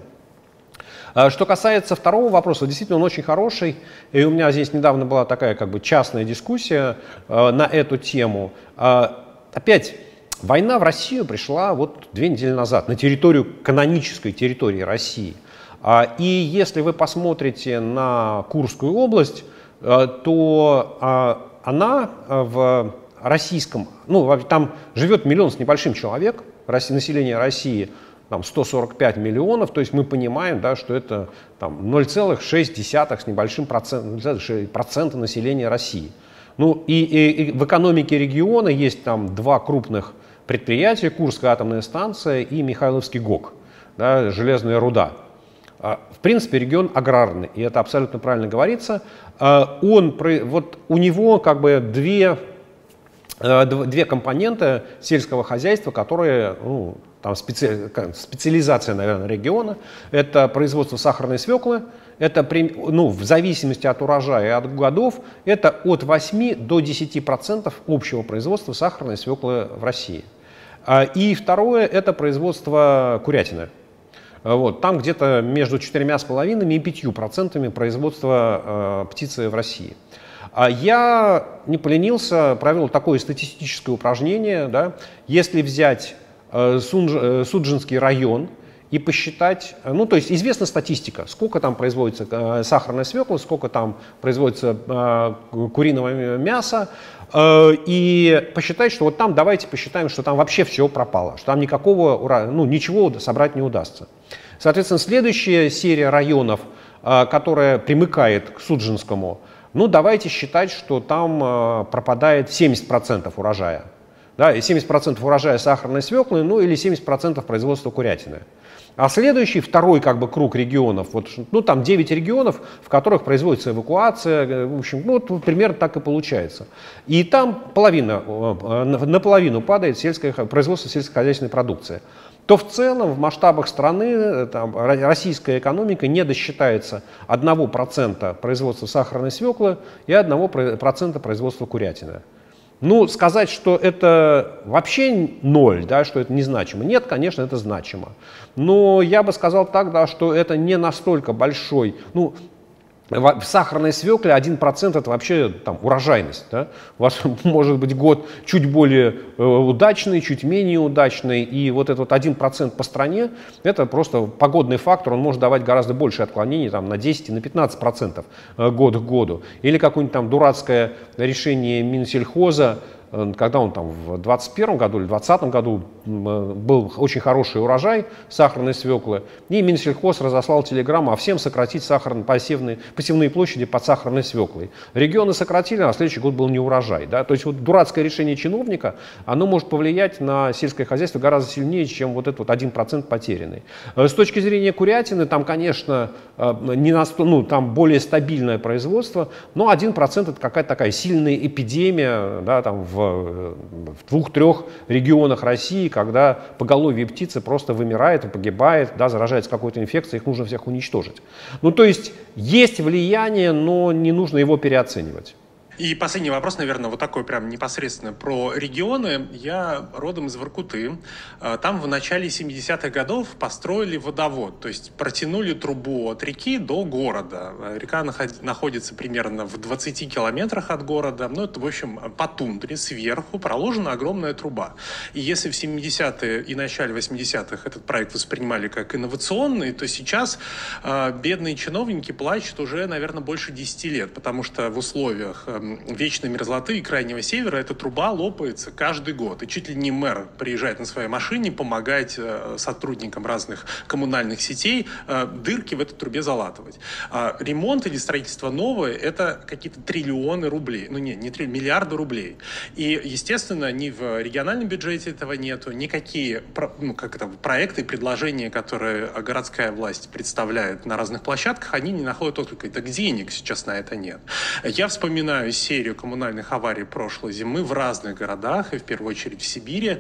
Что касается второго вопроса, действительно он очень хороший, и у меня здесь недавно была такая как бы частная дискуссия на эту тему. Опять, война в Россию пришла вот 2 недели назад, на территорию, канонической территории России. И если вы посмотрите на Курскую область, то она в российском, ну там живет 1 миллион с небольшим человек, население России, там 145 миллионов, то есть мы понимаем, да, что это 0,6 с небольшим процента населения России. Ну и в экономике региона есть там 2 крупных предприятия, Курская атомная станция и Михайловский ГОК, да, железная руда. В принципе, регион аграрный, и это абсолютно правильно говорится. Вот у него как бы две компоненты сельского хозяйства, которые, ну, там специализация, наверное, региона, это производство сахарной свеклы, это, ну, в зависимости от урожая и от годов, это от 8 до 10% общего производства сахарной свеклы в России. И второе, это производство курятины. Вот, там где-то между 4,5 и 5% производства птицы в России. Я не поленился, провел такое статистическое упражнение, да, если взять Суджинский район и посчитать, ну то есть известна статистика, сколько там производится сахарной свеклы, сколько там производится куриного мяса, и посчитать, что вот там давайте посчитаем, что там вообще все пропало, что там никакого, ну ничего собрать не удастся. Соответственно, следующая серия районов, которая примыкает к Суджинскому, ну давайте считать, что там пропадает 70% урожая. Да, и 70% урожая сахарной свеклы, ну или 70% производства курятины. А следующий, второй как бы круг регионов, вот, ну там 9 регионов, в которых производится эвакуация, в общем, ну вот, примерно так и получается. И там наполовину падает производство сельскохозяйственной продукции. То в целом в масштабах страны там, российская экономика не досчитается 1% производства сахарной свеклы и 1% производства курятины. Ну, сказать, что это вообще 0, да, что это незначимо. Нет, конечно, это значимо. Но я бы сказал так, да, что это не настолько большой. Ну, в сахарной свекле 1% это вообще там, урожайность. Да? У вас может быть год чуть более удачный, чуть менее удачный. И вот этот 1% по стране, это просто погодный фактор. Он может давать гораздо больше отклонений там, на 10-15% год к году. Или какое-нибудь там дурацкое решение Минсельхоза, когда он там в 2021 году или 2020 году был очень хороший урожай сахарной свеклы, и Минсельхоз разослал телеграмму, а всем сократить посевные площади под сахарной свеклой. Регионы сократили, а на следующий год был неурожай. Да? То есть вот дурацкое решение чиновника, оно может повлиять на сельское хозяйство гораздо сильнее, чем вот этот вот 1% потерянный. С точки зрения курятины, там, конечно, там более стабильное производство, но 1% это какая-то такая сильная эпидемия, да, там, в в двух-трех регионах России, когда поголовье птицы просто вымирает и погибает, да, заражается какой-то инфекцией, их нужно всех уничтожить. Ну, то есть есть влияние, но не нужно его переоценивать. И последний вопрос, наверное, вот такой прям непосредственно про регионы. Я родом из Воркуты. Там в начале 70-х годов построили водовод, то есть протянули трубу от реки до города. Река находится примерно в 20 километрах от города. Ну, это, в общем, по тундре сверху проложена огромная труба. И если в 70-е и начале 80-х этот проект воспринимали как инновационный, то сейчас бедные чиновники плачут уже, наверное, больше 10 лет, потому что в условиях вечной мерзлоты и крайнего севера эта труба лопается каждый год. И чуть ли не мэр приезжает на своей машине помогать сотрудникам разных коммунальных сетей дырки в этой трубе залатывать. Ремонт или строительство новое — это какие-то триллионы рублей. Ну нет, не триллионы, миллиарды рублей. И, естественно, ни в региональном бюджете этого нету, никакие проекты и предложения, которые городская власть представляет на разных площадках, они не находят отклика. Так денег сейчас на это нет. Я вспоминаю серию коммунальных аварий прошлой зимы в разных городах, и в первую очередь в Сибири.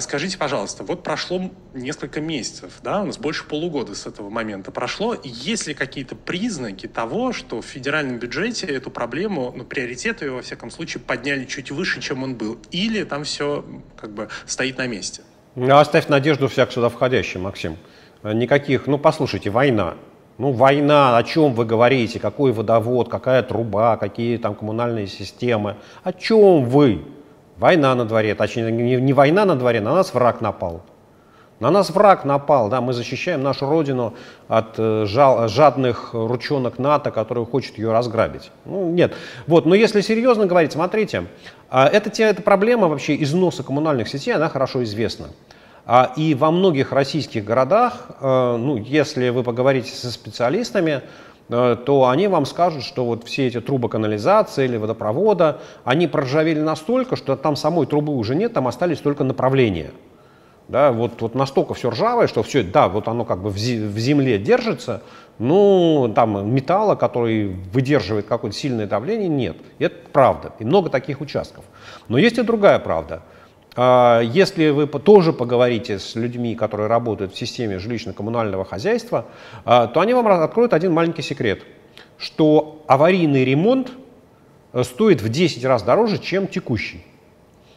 Скажите, пожалуйста, вот прошло несколько месяцев, да, у нас больше полугода с этого момента прошло, и есть ли какие-то признаки того, что в федеральном бюджете эту проблему, ну, приоритет ее, во всяком случае, подняли чуть выше, чем он был, или там все как бы стоит на месте? Оставь надежду всяк сюда входящий, Максим. Никаких, ну, послушайте, война. Ну, война, о чем вы говорите, какой водовод, какая труба, какие там коммунальные системы, о чем вы? Война на дворе, точнее, не война на дворе, на нас враг напал. На нас враг напал, да, мы защищаем нашу родину от жадных ручонок НАТО, которые хочет ее разграбить. Ну, нет, вот, но если серьезно говорить, смотрите, эта проблема вообще износа коммунальных сетей, она хорошо известна. И во многих российских городах, ну, если вы поговорите со специалистами, то они вам скажут, что вот все эти трубы канализации или водопровода, они проржавели настолько, что там самой трубы уже нет, там остались только направления. Да, вот настолько все ржавое, что все, да, вот оно как бы в земле держится, но там металла, который выдерживает какое-то сильное давление, нет. И это правда, и много таких участков. Но есть и другая правда. Если вы тоже поговорите с людьми, которые работают в системе жилищно-коммунального хозяйства, то они вам откроют один маленький секрет, что аварийный ремонт стоит в 10 раз дороже, чем текущий.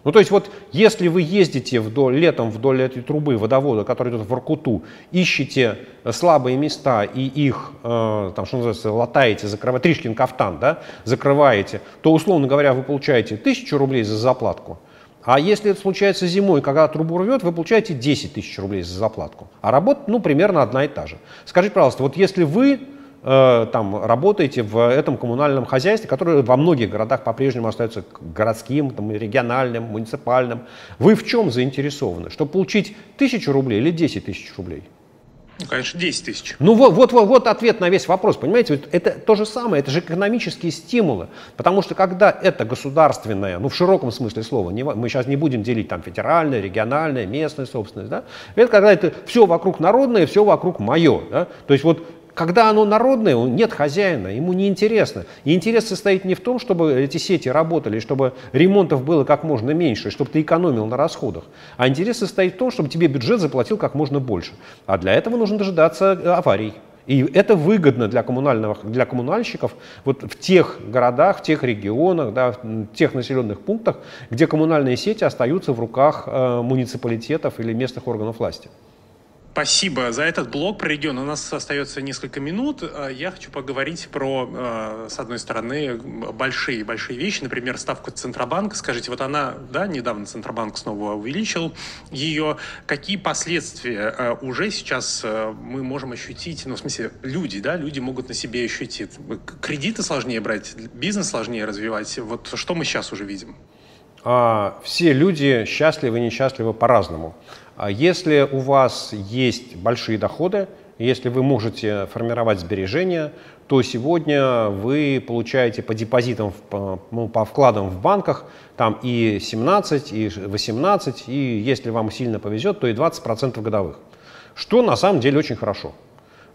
Ну, то есть вот если вы ездите летом вдоль этой трубы водовода, который идет в Воркуту, ищете слабые места и их, там, что называется, латаете, закрываете, тришкин кафтан, да, закрываете, то, условно говоря, вы получаете 1000 рублей за заплатку. А если это случается зимой, когда трубу рвет, вы получаете 10 тысяч рублей за заплатку. А работа, ну, примерно одна и та же. Скажите, пожалуйста, вот если вы там работаете в этом коммунальном хозяйстве, которое во многих городах по-прежнему остается городским, там, региональным, муниципальным, вы в чем заинтересованы? Чтобы получить 1000 рублей или 10 тысяч рублей? Ну, конечно, 10 тысяч. Ну, вот ответ на весь вопрос, понимаете? Это то же самое, это же экономические стимулы. Потому что когда это государственное, ну, в широком смысле слова, мы сейчас не будем делить там федеральное, региональное, местное, собственность, да? Это когда это все вокруг народное, все вокруг мое, да? То есть вот когда оно народное, нет хозяина, ему неинтересно. И интерес состоит не в том, чтобы эти сети работали, чтобы ремонтов было как можно меньше, чтобы ты экономил на расходах. А интерес состоит в том, чтобы тебе бюджет заплатил как можно больше. А для этого нужно дожидаться аварий. И это выгодно для коммунальщиков вот в тех городах, в тех регионах, да, в тех населенных пунктах, где коммунальные сети остаются в руках муниципалитетов или местных органов власти. Спасибо за этот блог про регион. У нас остается несколько минут. Я хочу поговорить про, с одной стороны, большие вещи. Например, ставку Центробанка. Скажите, вот она, да, недавно Центробанк снова увеличил ее. Какие последствия уже сейчас мы можем ощутить? Ну, в смысле, люди могут на себе ощутить. Кредиты сложнее брать, бизнес сложнее развивать. Вот что мы сейчас уже видим? Все люди счастливы и несчастливы по-разному. Если у вас есть большие доходы, если вы можете формировать сбережения, то сегодня вы получаете по депозитам, по вкладам в банках там и 17, и 18, и если вам сильно повезет, то и 20% годовых, что на самом деле очень хорошо.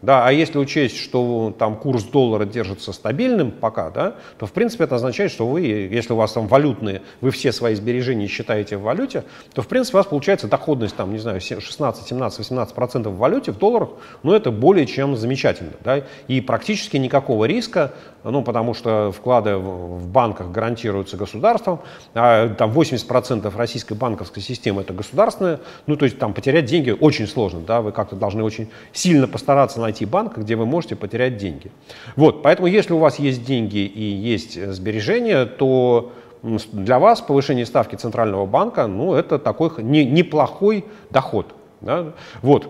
Да, а если учесть, что там курс доллара держится стабильным пока, да, то в принципе это означает, что вы, если у вас там валютные, вы все свои сбережения считаете в валюте, то в принципе у вас получается доходность там, не знаю, 16, 17, 18% в валюте, в долларах, но это более чем замечательно. Да, и практически никакого риска, ну, потому что вклады в банках гарантируются государством, а там 80% российской банковской системы это государственная, ну, то есть там потерять деньги очень сложно, да, вы как-то должны очень сильно постараться найти банк, где вы можете потерять деньги. Вот, поэтому если у вас есть деньги и есть сбережения, то для вас повышение ставки Центрального банка, ну, это такой неплохой доход. Да? Вот.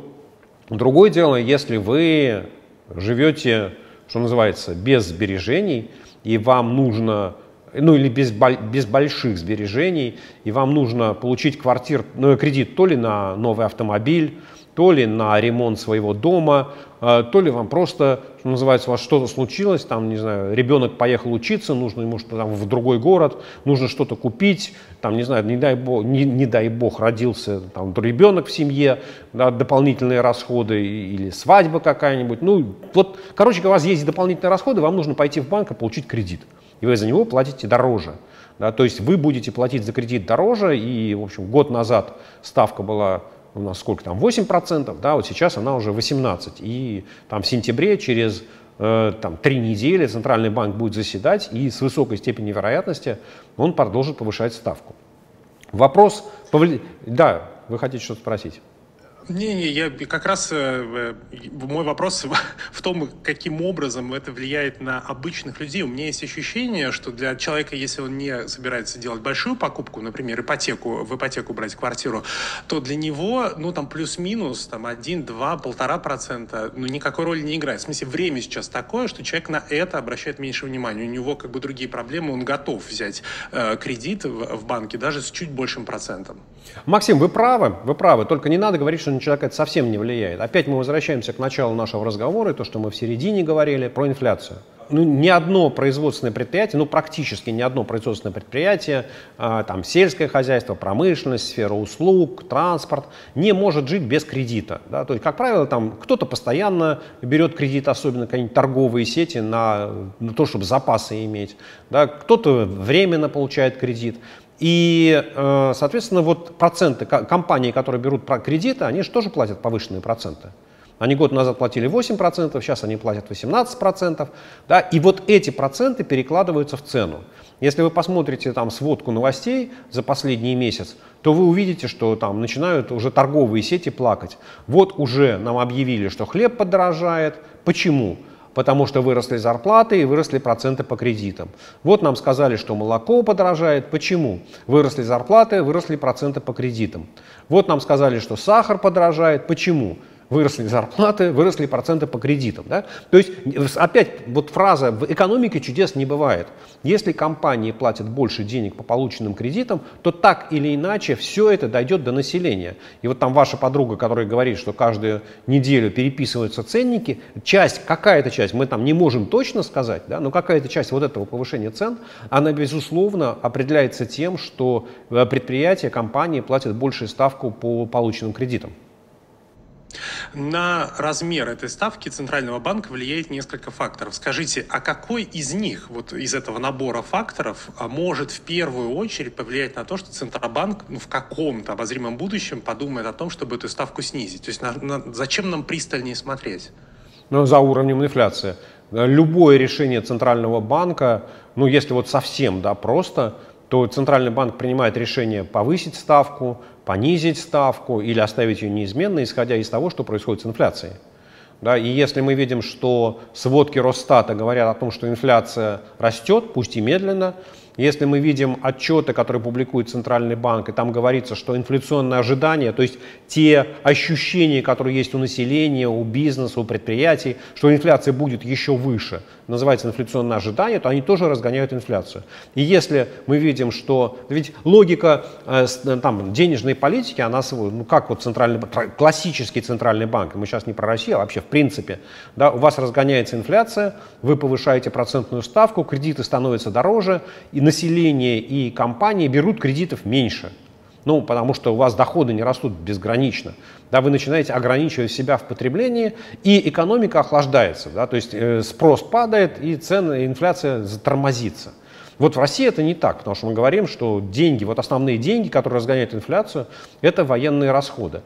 Другое дело, если вы живете, что называется, без сбережений, и вам нужно, ну, или без больших сбережений, и вам нужно получить кредит то ли на новый автомобиль, то ли на ремонт своего дома, то ли вам просто, что называется, у вас что-то случилось, там, не знаю, ребенок поехал учиться, нужно ему там, в другой город, нужно что-то купить, там, не знаю, не дай бог родился там, ребенок в семье, да, дополнительные расходы или свадьба какая-нибудь. Ну, вот, короче, у вас есть дополнительные расходы, вам нужно пойти в банк и получить кредит, и вы за него платите дороже. Да, то есть вы будете платить за кредит дороже, и, в общем, год назад ставка была у нас сколько там, 8%, да, вот сейчас она уже 18%. И там в сентябре, через там, 3 недели Центральный банк будет заседать, и с высокой степенью вероятности он продолжит повышать ставку. Вопрос... Да, вы хотите что-то спросить? Не, я как раз мой вопрос в том, каким образом это влияет на обычных людей. У меня есть ощущение, что для человека, если он не собирается делать большую покупку, например, ипотеку, в ипотеку брать квартиру, то для него, ну, там, плюс-минус, там, 1, 2, 1,5%, ну, никакой роли не играет. В смысле, время сейчас такое, что человек на это обращает меньше внимания. У него, как бы, другие проблемы, он готов взять кредит в банке даже с чуть большим процентом. Максим, вы правы, только не надо говорить, что на человека это совсем не влияет. Опять мы возвращаемся к началу нашего разговора, и то, что мы в середине говорили, про инфляцию. Ну, ни одно производственное предприятие, ну, практически ни одно производственное предприятие, там, сельское хозяйство, промышленность, сфера услуг, транспорт, не может жить без кредита. Да? То есть, как правило, там кто-то постоянно берет кредит, особенно какие-нибудь торговые сети, на то, чтобы запасы иметь. Да? Кто-то временно получает кредит. И, соответственно, вот проценты, компании, которые берут кредиты, они же тоже платят повышенные проценты. Они год назад платили 8%, сейчас они платят 18%. Да, и вот эти проценты перекладываются в цену. Если вы посмотрите там сводку новостей за последний месяц, то вы увидите, что там начинают уже торговые сети плакать. Вот уже нам объявили, что хлеб подорожает. Почему? Потому что выросли зарплаты и выросли проценты по кредитам. Вот нам сказали, что молоко подорожает. Почему? Выросли зарплаты, выросли проценты по кредитам. Вот нам сказали, что сахар подорожает. Почему? Выросли зарплаты, выросли проценты по кредитам. Да? То есть, опять, вот фраза «в экономике чудес не бывает». Если компании платят больше денег по полученным кредитам, то так или иначе все это дойдет до населения. И вот там ваша подруга, которая говорит, что каждую неделю переписываются ценники, какая-то часть, мы там не можем точно сказать, да, но какая-то часть вот этого повышения цен, она, безусловно, определяется тем, что предприятия, компании платят большую ставку по полученным кредитам. На размер этой ставки Центрального банка влияет несколько факторов. Скажите, а какой из них, вот из этого набора факторов, может в первую очередь повлиять на то, что Центробанк, ну, в каком-то обозримом будущем подумает о том, чтобы эту ставку снизить? То есть зачем нам пристальнее смотреть? Ну, за уровнем инфляции. Любое решение Центрального банка, ну, если вот совсем, да, просто, то Центральный банк принимает решение повысить ставку, понизить ставку или оставить ее неизменной, исходя из того, что происходит с инфляцией. Да, и если мы видим, что сводки Росстата говорят о том, что инфляция растет, пусть и медленно, если мы видим отчеты, которые публикует Центральный банк, и там говорится, что инфляционные ожидания, то есть те ощущения, которые есть у населения, у бизнеса, у предприятий, что инфляция будет еще выше, называется инфляционное ожидание, то они тоже разгоняют инфляцию. И если мы видим, что... Ведь логика там, денежной политики, она, ну, как вот центральный, классический Центральный банк, мы сейчас не про Россию, а вообще в принципе, да, у вас разгоняется инфляция, вы повышаете процентную ставку, кредиты становятся дороже, и население и компании берут кредитов меньше. Ну, потому что у вас доходы не растут безгранично. Да, вы начинаете ограничивать себя в потреблении, и экономика охлаждается. Да, то есть спрос падает, и цены, и инфляция затормозится. Вот в России это не так, потому что мы говорим, что деньги, вот основные деньги, которые разгоняют инфляцию, это военные расходы.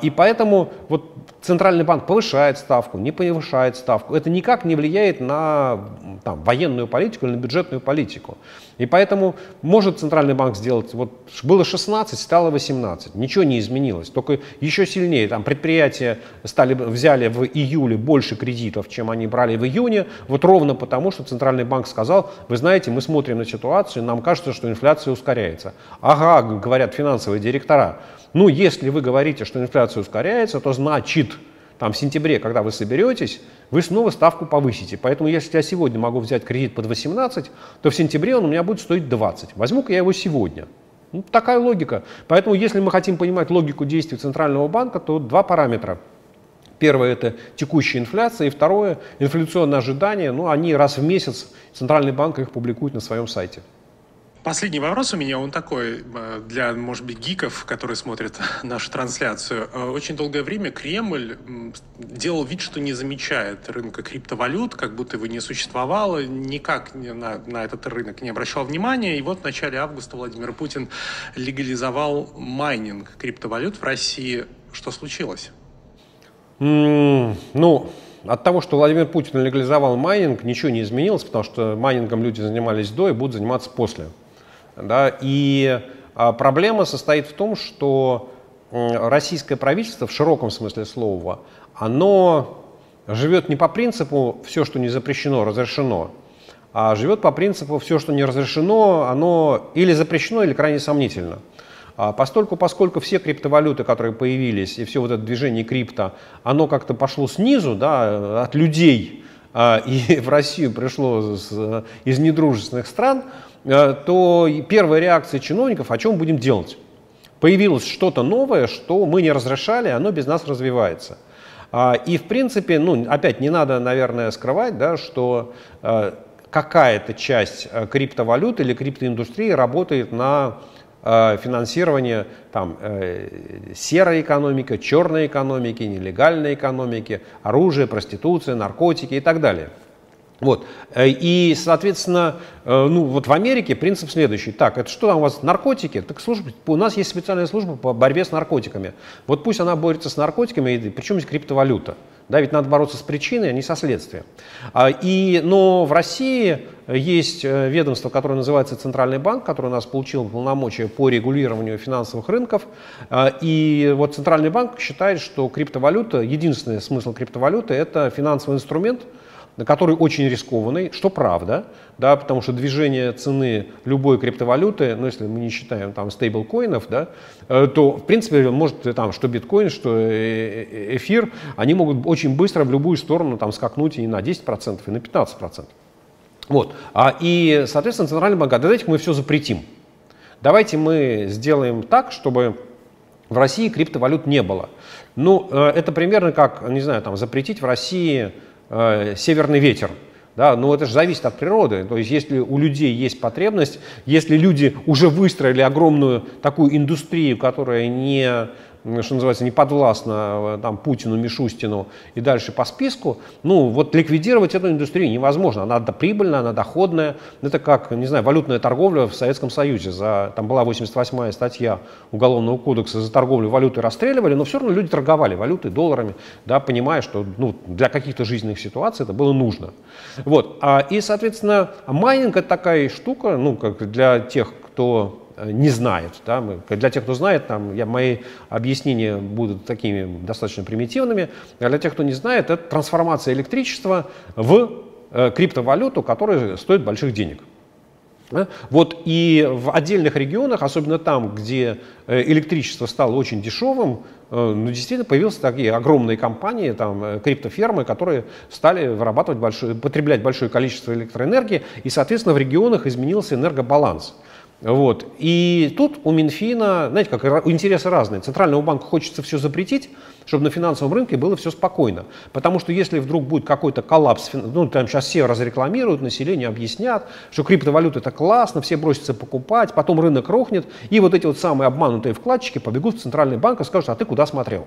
И поэтому вот Центральный банк повышает ставку, не повышает ставку. Это никак не влияет на там, военную политику или на бюджетную политику. И поэтому может Центральный банк сделать, вот было 16, стало 18, ничего не изменилось, только еще сильнее. Там предприятия взяли в июле больше кредитов, чем они брали в июне, вот ровно потому, что Центральный банк сказал, вы знаете, мы смотрим на ситуацию, нам кажется, что инфляция ускоряется. Ага, говорят финансовые директора. Ну, если вы говорите, что инфляция ускоряется, то значит, там в сентябре, когда вы соберетесь, вы снова ставку повысите. Поэтому, если я сегодня могу взять кредит под 18, то в сентябре он у меня будет стоить 20. Возьму-ка я его сегодня. Ну, такая логика. Поэтому, если мы хотим понимать логику действий Центрального банка, то два параметра. Первое – это текущая инфляция, и второе – инфляционные ожидания. Ну, они раз в месяц, Центральный банк их публикует на своем сайте. Последний вопрос у меня, он такой, для, может быть, гиков, которые смотрят нашу трансляцию. Очень долгое время Кремль делал вид, что не замечает рынка криптовалют, как будто его не существовало, никак на этот рынок не обращал внимания. И вот в начале августа Владимир Путин легализовал майнинг криптовалют в России. Что случилось? Ну, от того, что Владимир Путин легализовал майнинг, ничего не изменилось, потому что майнингом люди занимались до и будут заниматься после. Да? И проблема состоит в том, что российское правительство, в широком смысле слова, оно живет не по принципу «все, что не запрещено, разрешено», а живет по принципу «все, что не разрешено, оно или запрещено, или крайне сомнительно». Поскольку все криптовалюты, которые появились, и все вот это движение крипто, оно как-то пошло снизу, да, от людей, и в Россию пришло из недружественных стран, то первая реакция чиновников, о чем будем делать? Появилось что-то новое, что мы не разрешали, оно без нас развивается. И в принципе, ну, опять не надо, наверное, скрывать, да, что какая-то часть криптовалют или криптоиндустрии работает на финансирование там, серой экономики, черной экономики, нелегальной экономики, оружия, проституции, наркотики и так далее. Вот. И, соответственно, ну, вот в Америке принцип следующий. Так, это что там у вас, наркотики? Так служба, у нас есть специальная служба по борьбе с наркотиками. Вот пусть она борется с наркотиками, причем есть криптовалюта. Да, ведь надо бороться с причиной, а не со следствием. Но в России есть ведомство, которое называется Центральный банк, которое у нас получило полномочия по регулированию финансовых рынков. И вот Центральный банк считает, что криптовалюта, единственный смысл криптовалюты – это финансовый инструмент, который очень рискованный, что правда, да, потому что движение цены любой криптовалюты, ну, если мы не считаем там стейблкоинов, да, то в принципе может там что биткоин, что эфир, они могут очень быстро в любую сторону там скакнуть и на 10%, и на 15%. Вот. И, соответственно, Центральный банк говорит, давайте мы все запретим. Давайте мы сделаем так, чтобы в России криптовалют не было. Ну, это примерно как, не знаю, там запретить в России северный ветер, да, но это же зависит от природы, то есть если у людей есть потребность, если люди уже выстроили огромную такую индустрию, которая не, что называется, не подвластна там, Путину, Мишустину и дальше по списку, ну вот ликвидировать эту индустрию невозможно, она прибыльная, она доходная, это как, не знаю, валютная торговля в Советском Союзе, там была 88-я статья Уголовного кодекса, за торговлю валютой расстреливали, но все равно люди торговали валютой, долларами, да, понимая, что ну, для каких-то жизненных ситуаций это было нужно. Вот. И, соответственно, майнинг – это такая штука, ну, как для тех, кто не знает. Да, для тех, кто знает, там, мои объяснения будут такими достаточно примитивными. А для тех, кто не знает, это трансформация электричества в криптовалюту, которая стоит больших денег. Вот, и в отдельных регионах, особенно там, где электричество стало очень дешевым, ну, действительно появились такие огромные компании, там, криптофермы, которые стали вырабатывать потреблять большое количество электроэнергии, и, соответственно, в регионах изменился энергобаланс. Вот. И тут у Минфина, знаете, как интересы разные. Центральному банку хочется все запретить, чтобы на финансовом рынке было все спокойно. Потому что если вдруг будет какой-то коллапс, ну там сейчас все разрекламируют, население объяснят, что криптовалюта это классно, все бросятся покупать, потом рынок рухнет, и вот эти вот самые обманутые вкладчики побегут в Центральный банк и скажут, а ты куда смотрел?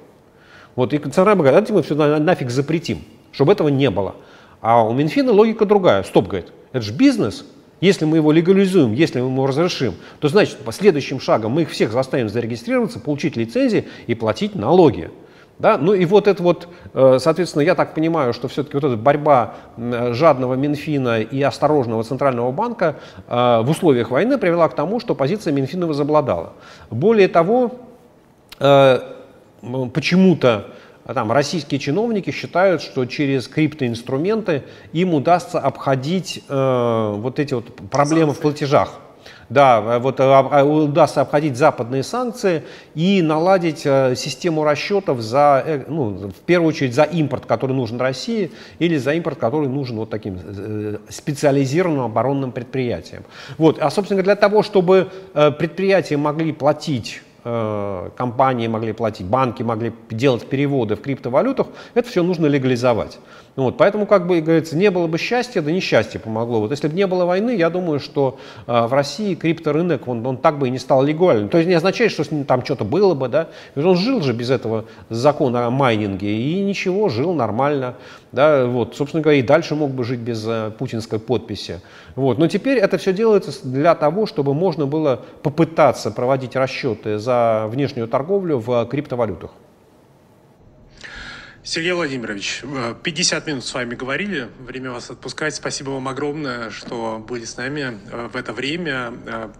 Вот, и Центральный банк, давайте мы все нафиг запретим, чтобы этого не было. А у Минфина логика другая. Стоп, говорит, это же бизнес. Если мы его легализуем, если мы ему разрешим, то значит, по следующим шагам мы их всех заставим зарегистрироваться, получить лицензии и платить налоги. Да? Ну и вот это вот, соответственно, я так понимаю, что все-таки вот эта борьба жадного Минфина и осторожного Центрального банка в условиях войны привела к тому, что позиция Минфина возобладала. Более того, почему-то там российские чиновники считают, что через криптоинструменты им удастся обходить вот эти вот проблемы в платежах. Да, вот удастся обходить западные санкции и наладить систему расчетов за, ну, в первую очередь за импорт, который нужен России, или за импорт, который нужен вот таким специализированным оборонным предприятиям. Вот. А, собственно, для того, чтобы предприятия могли платить, компании могли платить, банки могли делать переводы в криптовалютах, это все нужно легализовать. Вот, поэтому, как бы, говорится, не было бы счастья, да несчастье помогло. Вот если бы не было войны, я думаю, что в России крипторынок, он так бы и не стал легальным. То есть не означает, что с ним там что-то было бы, да. Ведь он жил же без этого закона о майнинге и ничего, жил нормально. Да, вот, собственно говоря, и дальше мог бы жить без путинской подписи. Вот. Но теперь это все делается для того, чтобы можно было попытаться проводить расчеты за внешнюю торговлю в криптовалютах. Сергей Владимирович, 50 минут с вами говорили, время вас отпускать. Спасибо вам огромное, что были с нами в это время.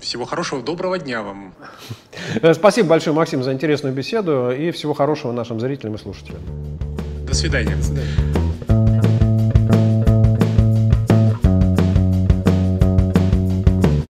Всего хорошего, доброго дня вам. Спасибо большое, Максим, за интересную беседу и всего хорошего нашим зрителям и слушателям. До свидания. До свидания.